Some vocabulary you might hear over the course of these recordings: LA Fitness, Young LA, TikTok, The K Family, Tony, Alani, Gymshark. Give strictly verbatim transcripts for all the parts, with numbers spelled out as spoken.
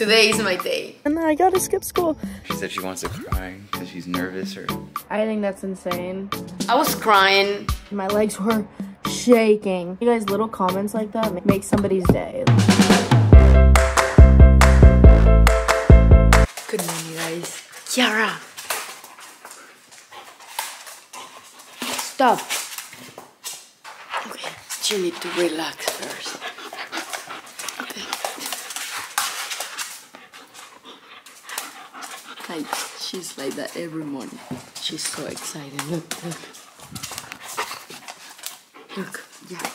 Today is my day. And I gotta skip school. She said she wants to cry because she's nervous or... I think that's insane. I was crying. My legs were shaking. You guys, little comments like that make somebody's day. Good morning, guys. Kiara. Stop. Okay, you need to relax first. Like, she's like that every morning. She's so excited. Look, look. Look, yeah.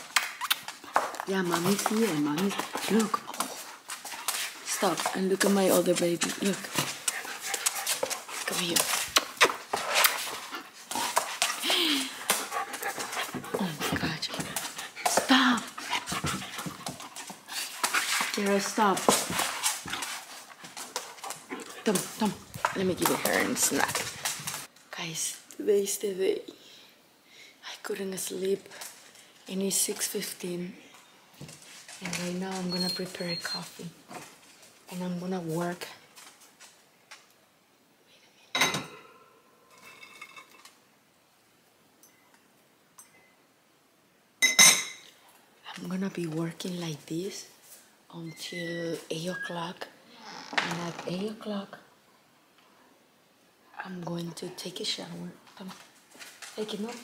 Yeah, mommy's here, mommy's. Look. Stop and look at my other baby. Look. Come here. Oh my gosh. Stop. Kara, stop. Come, come. Let me give it her and snack. Guys, today's the day. I couldn't sleep and it's six fifteen. And right now I'm gonna prepare a coffee. And I'm gonna work. Wait a minute. I'm gonna be working like this until eight o'clock. And at eight o'clock, I'm going to take a shower. Come on. Take it, no? Let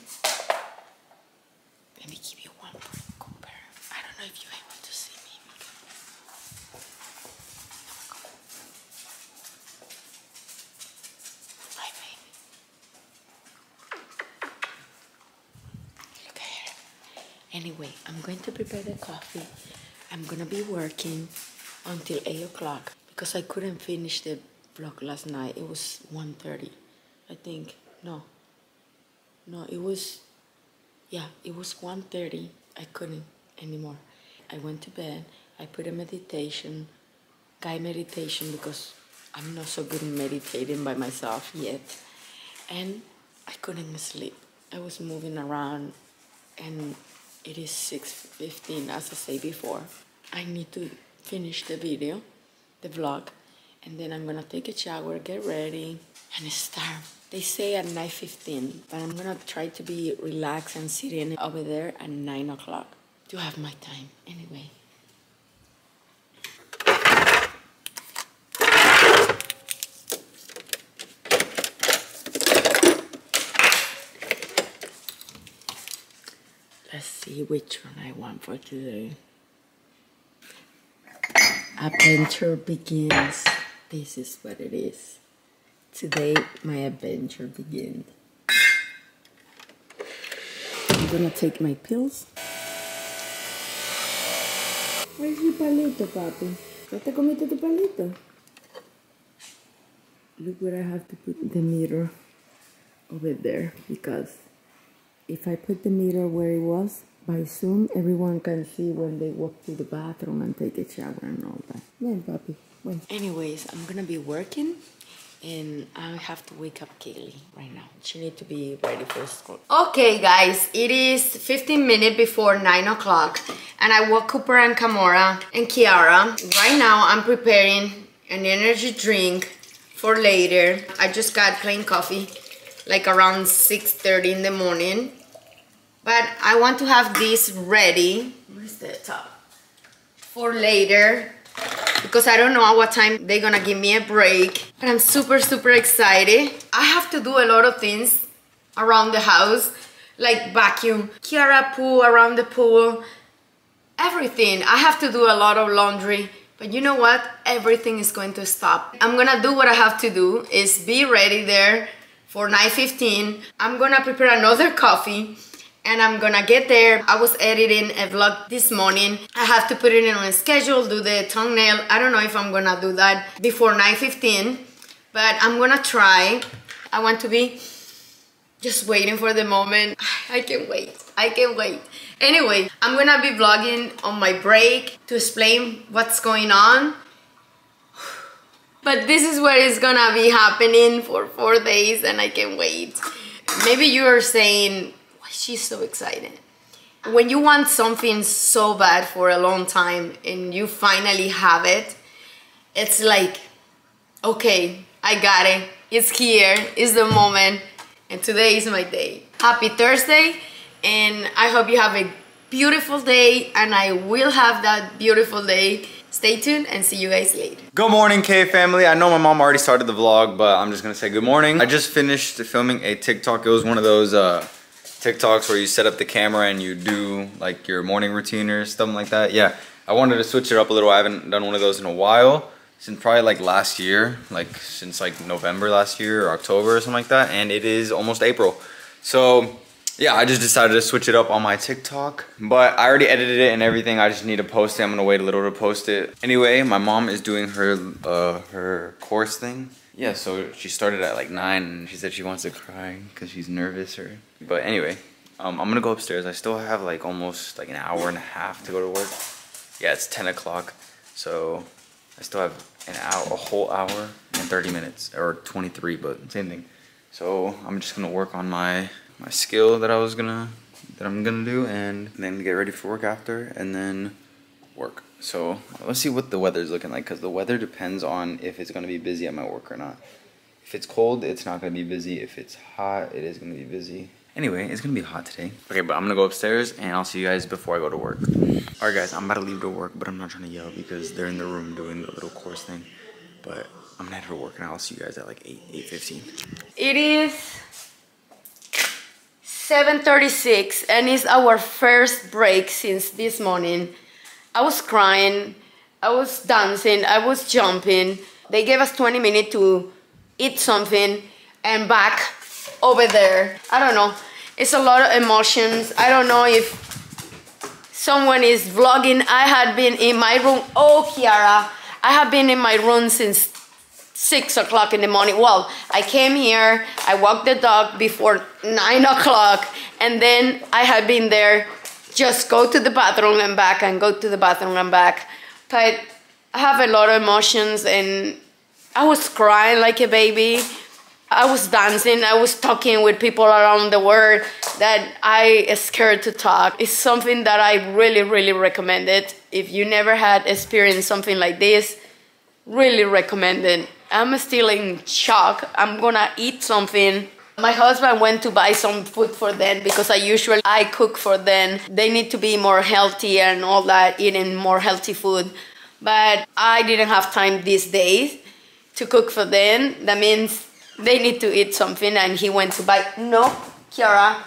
me give you one more compare. I don't know if you're able to see me. My baby. Look at her. Anyway, I'm going to prepare the coffee. I'm going to be working until eight o'clock because I couldn't finish the vlog last night. It was one thirty, I think. No, no, it was, yeah, it was one thirty. I couldn't anymore. I went to bed. I put a meditation, guided meditation, because I'm not so good at meditating by myself yet, and I couldn't sleep. I was moving around, and it is six fifteen, as I say before. I need to finish the video, the vlog. And then I'm gonna take a shower, get ready, and start. They say at nine fifteen, but I'm gonna try to be relaxed and sit in over there at nine o'clock to have my time anyway. Let's see which one I want for today. Adventure begins. This is what it is. Today, my adventure begins. I'm gonna take my pills. Where's your palito, papi? ¿Ya te comiste tu palito? Look where I have to put the mirror over there, because if I put the mirror where it was, by soon everyone can see when they walk to the bathroom and take a shower and all that. Then, papi. When? Anyways, I'm gonna be working and I have to wake up Kaylee right now. She needs to be ready for school. Okay guys, it is fifteen minutes before nine o'clock and I woke Cooper and Kamora and Kiara. Right now I'm preparing an energy drink for later. I just got plain coffee like around six thirty in the morning. But I want to have this ready. Where's the top? For later. Because I don't know at what time they're gonna give me a break. But I'm super, super excited. I have to do a lot of things around the house, like vacuum, Kiara poo around the pool, everything. I have to do a lot of laundry, but you know what? Everything is going to stop. I'm gonna do what I have to do, is be ready there for nine fifteen. I'm gonna prepare another coffee. And I'm gonna get there. I was editing a vlog this morning. I have to put it in on a schedule, do the thumbnail. I don't know if I'm gonna do that before nine fifteen, but I'm gonna try. I want to be just waiting for the moment. I can't wait, I can't wait. Anyway, I'm gonna be vlogging on my break to explain what's going on. But this is what is gonna be happening for four days and I can't wait. Maybe you are saying, she's so excited. When you want something so bad for a long time and you finally have it, it's like, okay, I got it, it's here, it's the moment, and today is my day. Happy Thursday, and I hope you have a beautiful day, and I will have that beautiful day. Stay tuned and see you guys later. Good morning, K family. I know my mom already started the vlog, but I'm just gonna say good morning. I just finished filming a TikTok. It was one of those uh, TikToks where you set up the camera and you do like your morning routine or something like that. Yeah, I wanted to switch it up a little. I haven't done one of those in a while. Since probably like last year, like since like November last year or October or something like that. And it is almost April. So yeah, I just decided to switch it up on my TikTok, but I already edited it and everything. I just need to post it. I'm gonna wait a little to post it. Anyway, my mom is doing her uh, her course thing. Yeah, so she started at like nine and she said she wants to cry because she's nervous or, but anyway, um, I'm gonna go upstairs. I still have like almost like an hour and a half to go to work. Yeah, it's ten o'clock. So I still have an hour, a whole hour and thirty minutes or twenty-three, but same thing. So I'm just gonna work on my my skill that I was gonna, that I'm gonna do, and then get ready for work after, and then work. So let's see what the weather's looking like, because the weather depends on if it's gonna be busy at my work or not. If it's cold, it's not gonna be busy. If it's hot, it is gonna be busy. Anyway, it's gonna be hot today. Okay, but I'm gonna go upstairs, and I'll see you guys before I go to work. All right, guys, I'm about to leave to work, but I'm not trying to yell because they're in the room doing the little course thing. But I'm gonna head to work, and I'll see you guys at like eight, eight fifteen. It is seven thirty-six and it's our first break since this morning. I was crying, I was dancing, I was jumping. They gave us twenty minutes to eat something and back over there. I don't know, it's a lot of emotions. I don't know if someone is vlogging. I had been in my room, oh Kiara, I have been in my room since six o'clock in the morning. Well, I came here, I walked the dog before nine o'clock, and then I had been there, just go to the bathroom and back, and go to the bathroom and back. But I have a lot of emotions, and I was crying like a baby. I was dancing, I was talking with people around the world that I is scared to talk. It's something that I really, really recommend it. If you never had experienced something like this, really recommend it. I'm still in shock. I'm gonna eat something. My husband went to buy some food for them because I usually I cook for them. They need to be more healthy and all that, eating more healthy food. But I didn't have time these days to cook for them. That means they need to eat something, and he went to buy, no, Kiara.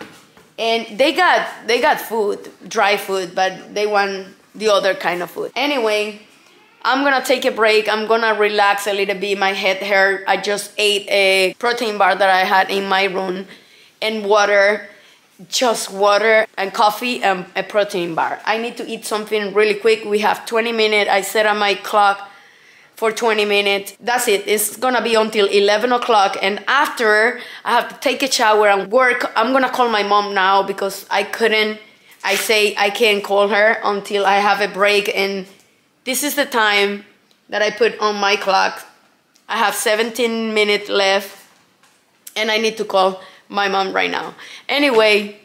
And they got, they got food, dry food, but they want the other kind of food. Anyway, I'm gonna take a break. I'm gonna relax a little bit. My head hurt. I just ate a protein bar that I had in my room, and water, just water and coffee and a protein bar. I need to eat something really quick. We have twenty minutes. I set up my clock for twenty minutes. That's it. It's gonna be until eleven o'clock, and after I have to take a shower and work. I'm gonna call my mom now because I couldn't. I say I can't call her until I have a break, and this is the time that I put on my clock. I have seventeen minutes left, and I need to call my mom right now. Anyway,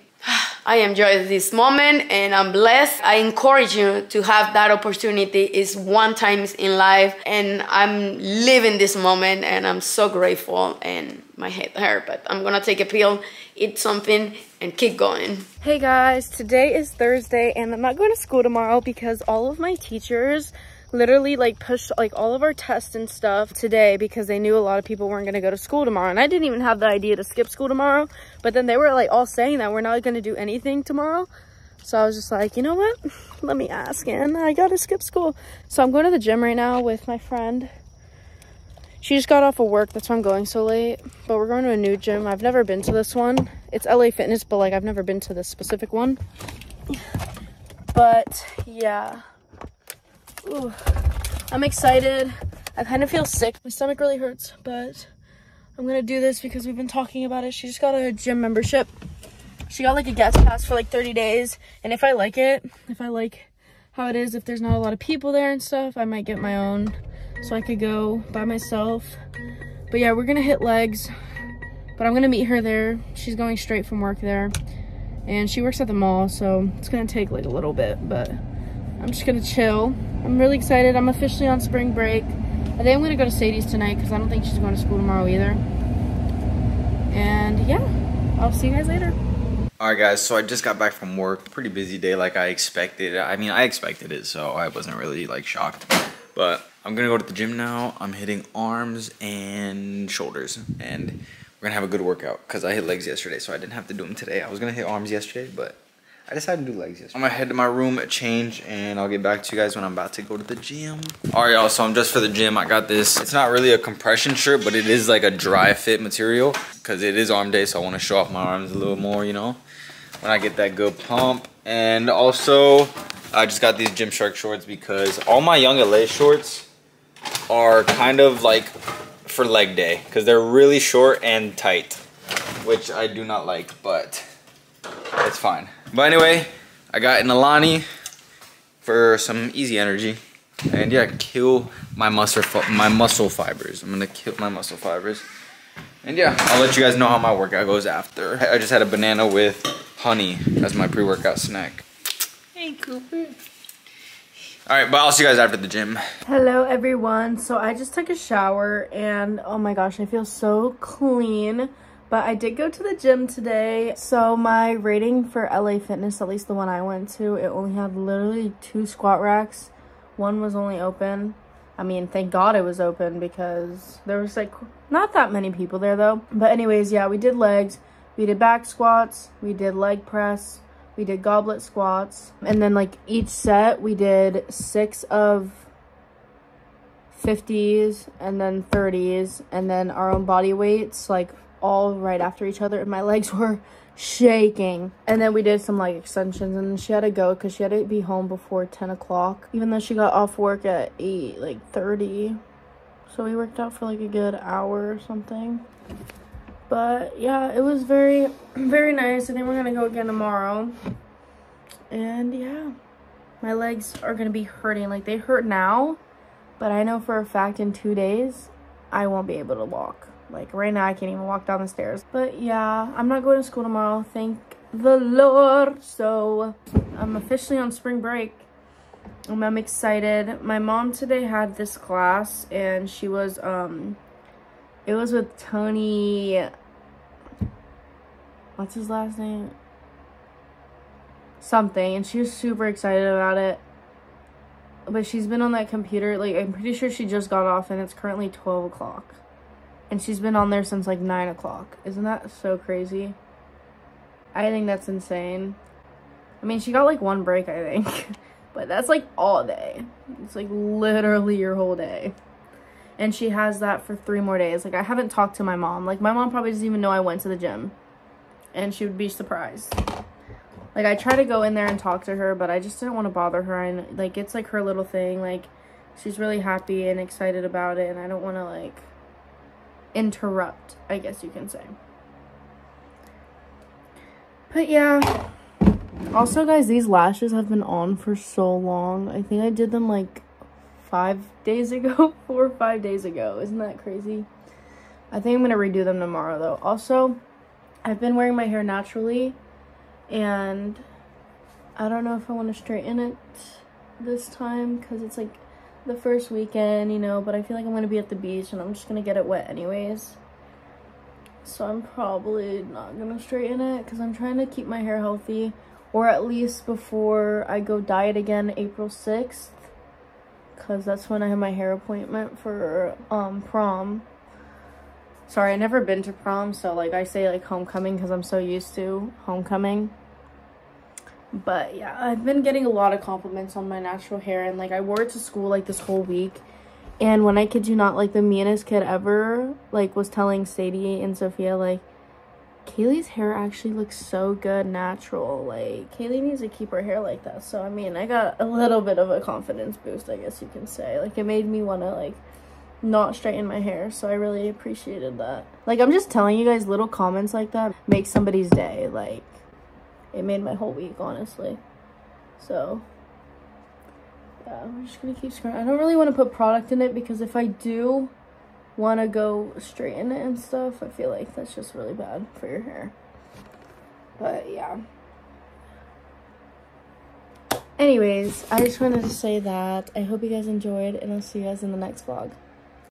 I enjoy this moment, and I'm blessed. I encourage you to have that opportunity. It's one time in life, and I'm living this moment, and I'm so grateful, and my head hurt, but I'm gonna take a pill, eat something, and keep going. Hey guys, today is Thursday, and I'm not going to school tomorrow because all of my teachers literally like pushed like all of our tests and stuff today because they knew a lot of people weren't going to go to school tomorrow. And I didn't even have the idea to skip school tomorrow, but then they were like all saying that we're not going to do anything tomorrow. So I was just like, you know what, let me ask, and I gotta skip school. So I'm going to the gym right now with my friend. She just got off of work, that's why I'm going so late. But we're going to a new gym. I've never been to this one. It's L A Fitness, but like I've never been to this specific one. But yeah. Ooh, I'm excited. I kind of feel sick. My stomach really hurts, but I'm gonna do this because we've been talking about it. She just got a gym membership. She got like a guest pass for like thirty days. And if I like it, if I like how it is, if there's not a lot of people there and stuff, I might get my own. So I could go by myself. But yeah, we're gonna hit legs, but I'm gonna meet her there. She's going straight from work there, and she works at the mall, so it's gonna take like a little bit, but I'm just gonna chill. I'm really excited. I'm officially on spring break. I think I'm going to go to Sadie's tonight because I don't think she's going to school tomorrow either. And yeah, I'll see you guys later. Alright guys, so I just got back from work. Pretty busy day like I expected. I mean, I expected it, so I wasn't really like shocked. But I'm going to go to the gym now. I'm hitting arms and shoulders. And we're going to have a good workout because I hit legs yesterday, so I didn't have to do them today. I was going to hit arms yesterday, but I decided to do legs yesterday. I'm gonna head to my room, change, and I'll get back to you guys when I'm about to go to the gym. All right, y'all, so I'm just for the gym. I got this. It's not really a compression shirt, but it is like a dry fit material because it is arm day, so I wanna show off my arms a little more, you know, when I get that good pump. And also, I just got these Gymshark shorts because all my Young L A shorts are kind of like for leg day because they're really short and tight, which I do not like, but it's fine. But anyway, I got an Alani for some easy energy. And yeah, kill my muscle my muscle fibers. I'm gonna kill my muscle fibers. And yeah, I'll let you guys know how my workout goes after. I just had a banana with honey as my pre-workout snack. Hey, Cooper. All right, but I'll see you guys after the gym. Hello, everyone. So I just took a shower and oh my gosh, I feel so clean. But I did go to the gym today. So my rating for L A Fitness, at least the one I went to, it only had literally two squat racks. One was only open. I mean, thank God it was open because there was like not that many people there though. But anyways, yeah, we did legs. We did back squats. We did leg press. We did goblet squats. And then like each set, we did six of fifties and then thirties and then our own body weights, like all right after each other, and my legs were shaking. And then we did some like extensions, and she had to go because she had to be home before ten o'clock, even though she got off work at eight like thirty. So we worked out for like a good hour or something. But yeah, it was very very nice. I think we're gonna go again tomorrow. And yeah, my legs are gonna be hurting. Like they hurt now, but I know for a fact in two days I won't be able to walk. Like right now I can't even walk down the stairs. But yeah, I'm not going to school tomorrow, thank the Lord. So I'm officially on spring break and I'm excited. My mom today had this class and she was um it was with Tony, what's his last name, something, and she was super excited about it. But she's been on that computer, like I'm pretty sure she just got off and it's currently twelve o'clock. And she's been on there since like nine o'clock. Isn't that so crazy? I think that's insane. I mean, she got like one break, I think. But that's like all day. It's like literally your whole day. And she has that for three more days. Like I haven't talked to my mom. Like my mom probably doesn't even know I went to the gym. And she would be surprised. Like I try to go in there and talk to her, but I just didn't want to bother her. And like it's like her little thing. Like she's really happy and excited about it. And I don't want to like interrupt, I guess you can say. But yeah, also guys, these lashes have been on for so long. I think I did them like five days ago four or five days ago. Isn't that crazy? I think I'm gonna redo them tomorrow though. Also, I've been wearing my hair naturally and I don't know if I want to straighten it this time because it's like the first weekend, you know, but I feel like I'm gonna be at the beach and I'm just gonna get it wet anyways, so I'm probably not gonna straighten it because I'm trying to keep my hair healthy, or at least before I go diet again April sixth, because that's when I have my hair appointment for um prom. Sorry, I never been to prom, so like I say like homecoming because I'm so used to homecoming. But yeah, I've been getting a lot of compliments on my natural hair, and like I wore it to school like this whole week. And when I kid you not, like the meanest kid ever like was telling Sadie and Sophia like, Kaylee's hair actually looks so good natural. Like Kaylee needs to keep her hair like that. So I mean, I got a little bit of a confidence boost, I guess you can say. Like it made me want to like not straighten my hair, so I really appreciated that. Like I'm just telling you guys, little comments like that make somebody's day. Like it made my whole week, honestly. So yeah, I'm just gonna keep screwing. I don't really want to put product in it because if I do want to go straighten it and stuff, I feel like that's just really bad for your hair. But yeah, anyways, I just wanted to say that I hope you guys enjoyed, and I'll see you guys in the next vlog.